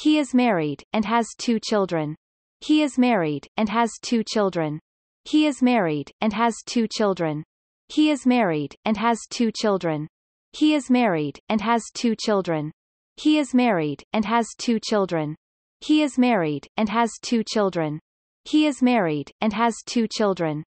He is married, and has two children. He is married, and has two children. He is married, and has two children. He is married, and has two children. He is married, and has two children. He is married, and has two children. He is married, and has two children. He is married, and has two children.